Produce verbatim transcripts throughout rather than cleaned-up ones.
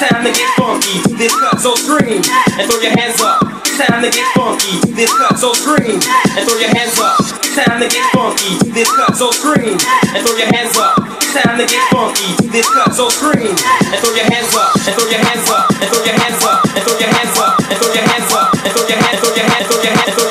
time to get funky to this cut, so scream and throw your hands up. It's time to get funky to this cut, so scream and throw your hands up. It's time to get funky to this cut, so scream and throw your hands up. It's time to get funky to this cut, so scream and throw your hands up, and throw your hands up, and throw your hands up, and throw your hands up, and throw your hands up, and throw your hands up, and throw your hands up, and throw your hands up.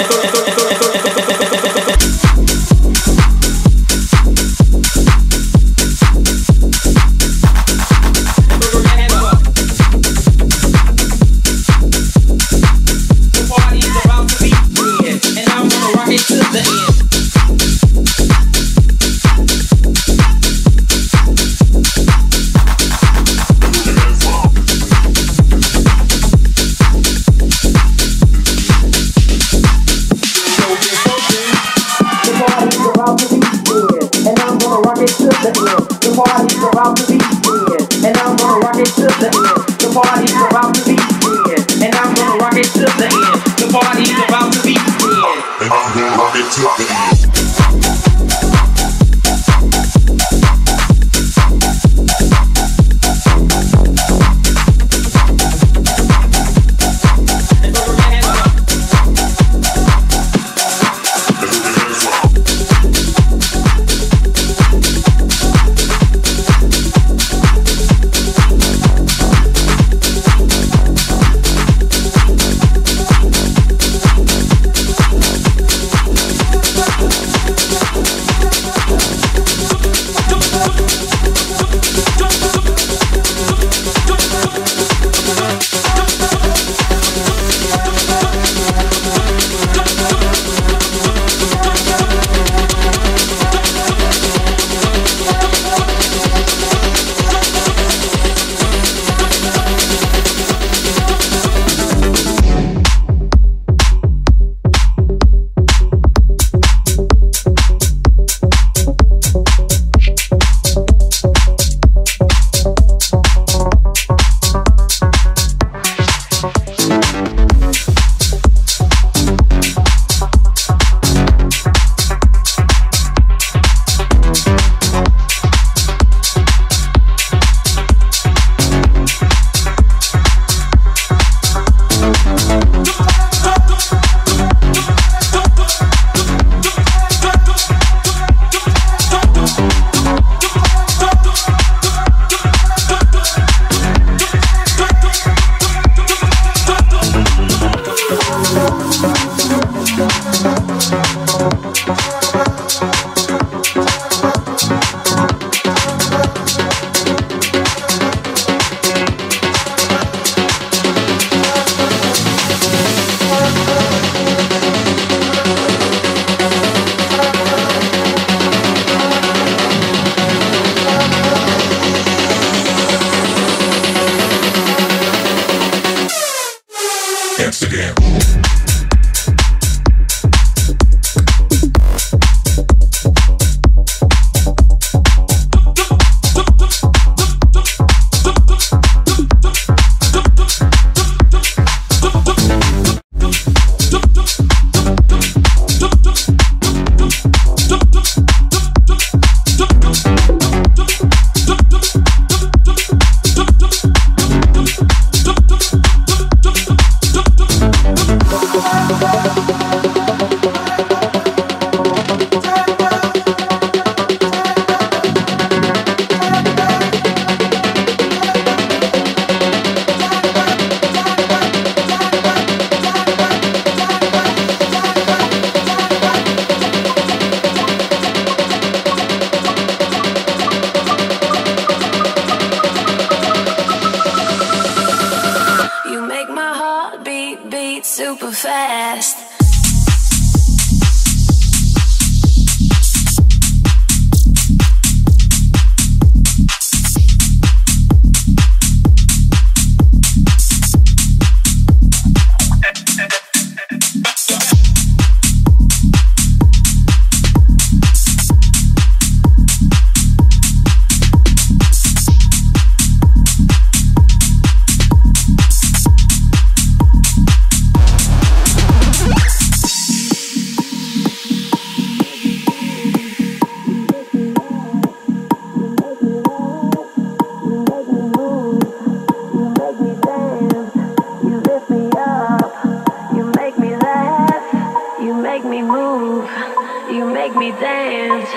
me dance,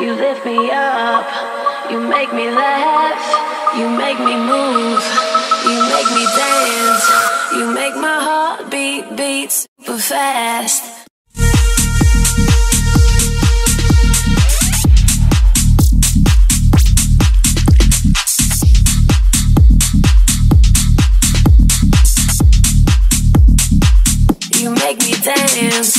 you lift me up, you make me laugh, you make me move, you make me dance, you make my heart beat, beat super fast. Make me dance.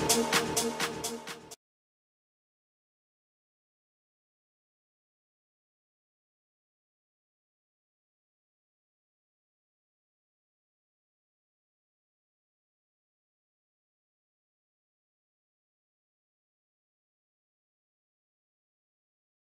you.